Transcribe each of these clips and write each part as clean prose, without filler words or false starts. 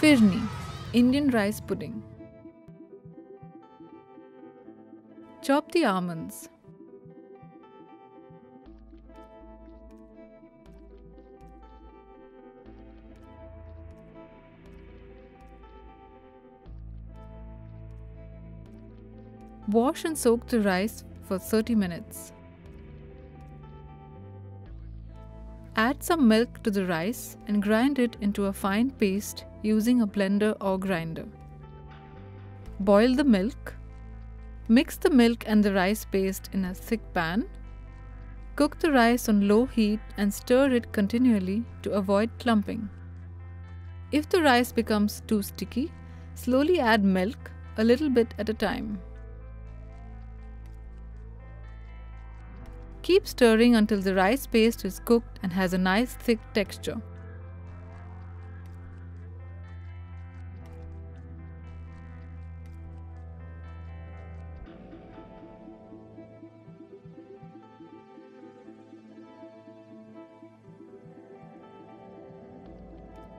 Phirni, Indian rice pudding. Chop the almonds. Wash and soak the rice for 30 minutes. Add some milk to the rice and grind it into a fine paste using a blender or grinder. Boil the milk. Mix the milk and the rice paste in a thick pan. Cook the rice on low heat and stir it continually to avoid clumping. If the rice becomes too sticky, slowly add milk, a little bit at a time. Keep stirring until the rice paste is cooked and has a nice thick texture.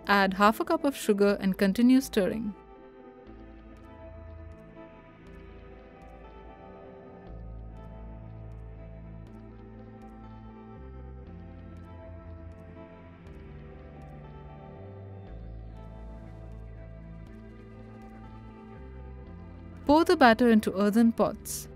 Add half a cup of sugar and continue stirring. Pour the batter into earthen pots.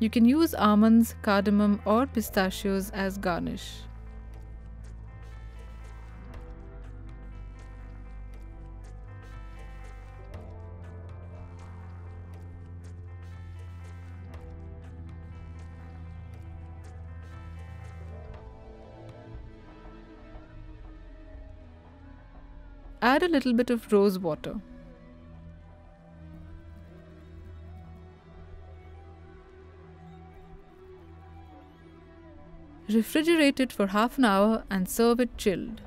You can use almonds, cardamom, or pistachios as garnish. Add a little bit of rose water. Refrigerate it for half an hour and serve it chilled.